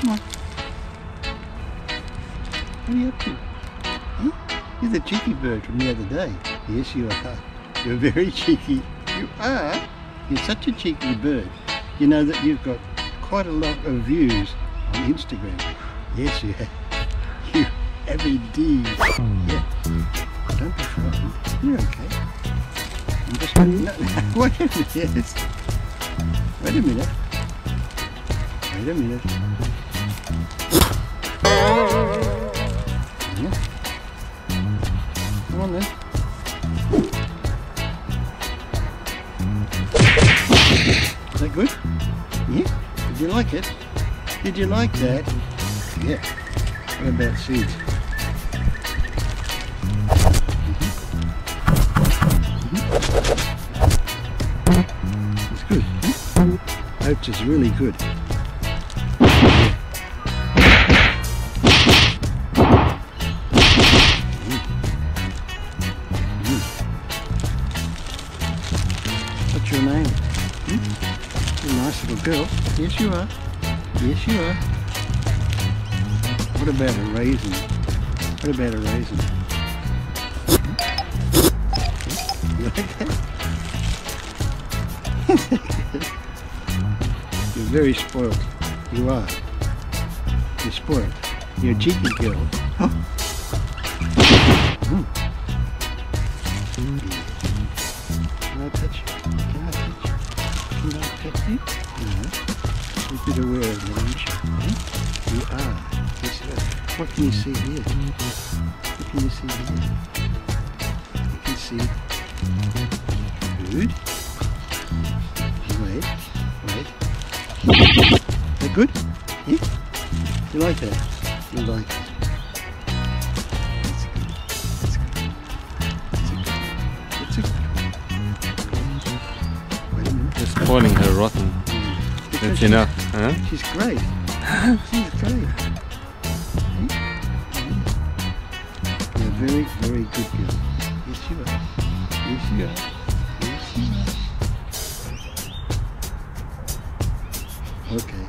Come on. What are you up to? Huh? You're the cheeky bird from the other day. Yes, you are. You're very cheeky. You are. You're such a cheeky bird. You know that you've got quite a lot of views on Instagram. Yes, you have. You have indeed. Yeah. Don't be frightened. You're okay. I'm just waiting. No, no. Wait a minute. Yes. Wait a minute. Wait a minute. Yeah. Come on then. Is that good? Yeah? Did you like it? Did you like that? Yeah. What about seeds? It's good. Oats is really good. What's your name? You're a nice little girl. Yes, you are. Yes, you are. What about a raisin? What about a raisin? You like that? You're very spoiled. You are. You're spoiled. You're a cheeky girl. Can I touch you? Can I touch you? Can I touch you? No. You've been aware of that, aren't you? Hmm? You are. Yes, you are. What can you see here? What can you see here? You can see food. Wait. Wait. Is that good? Yeah? You like that? You like that? Just calling her rotten. That's enough, huh? She's great. She's great. You're a very, very good girl. Yes, you are. Yes, you are. Yes, you are. Okay.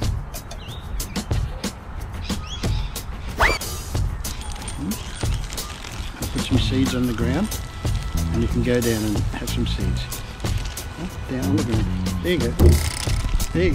I'll put some seeds on the ground and you can go down and have some seeds. Down, look at it. There you go. There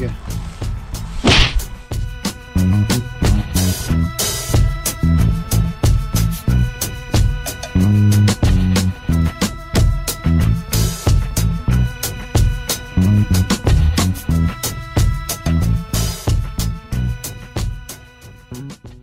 you go.